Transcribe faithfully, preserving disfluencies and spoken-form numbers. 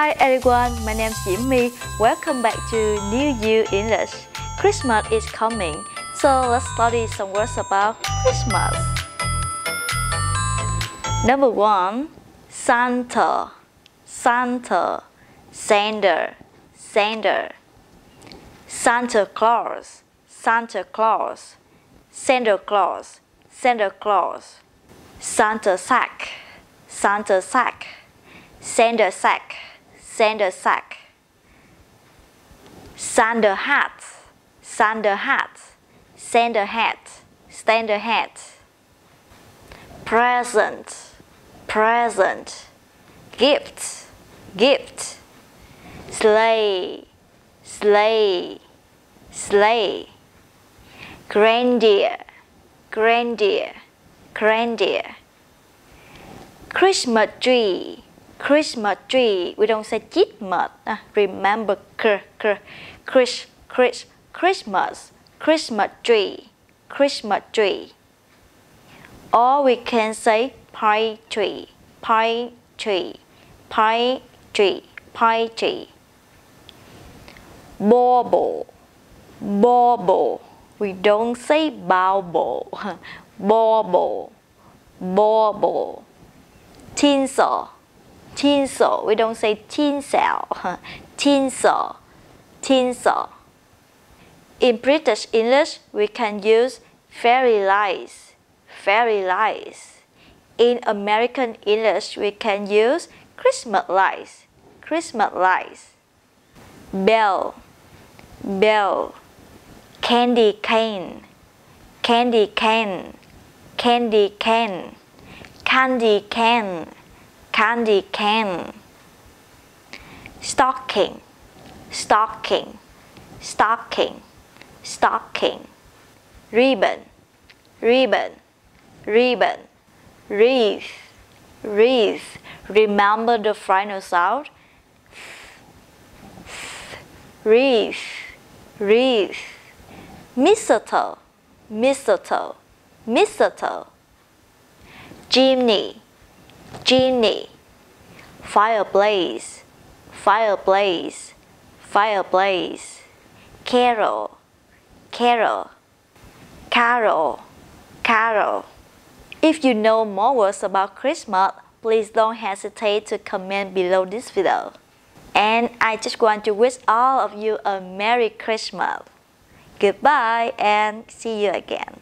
Hi everyone, my name is Jimmy. Welcome back to New You English. Christmas is coming, so let's study some words about Christmas. Number one, Santa, Santa, Santa, Santa, Santa Claus, Santa Claus, Santa Claus, Santa Claus, Santa sack, Santa sack, Santa sack. Santa sack, Santa hat, Santa hat, Santa hat, Santa hat. Present, present, gift, gift. Sleigh, sleigh, sleigh. Reindeer, reindeer, reindeer. Christmas tree. Christmas tree, we don't say Christmas. Uh, remember, k, k, Chris, Chris, Christmas, Christmas tree, Christmas tree. Or we can say pine tree, pine tree, pine tree, pine tree. Bauble, bauble, we don't say bauble. Bauble, bauble. Tinsel. Tinsel, we don't say tinsel. Tinsel, tinsel. In British English, we can use fairy lights, fairy lights. In American English, we can use Christmas lights, Christmas lights. Bell, bell. Candy cane, candy cane, candy cane, candy cane. Candy cane. Stocking, stocking, stocking, stocking. Ribbon, ribbon, ribbon. Wreath, wreath. Remember the final sound? Wreath, wreath. Mistletoe, mistletoe, mistletoe. Chimney, chimney. Fireplace, fireplace, fireplace. Carol, carol, carol, carol. If you know more words about Christmas, please don't hesitate to comment below this video. And I just want to wish all of you a Merry Christmas. Goodbye and see you again.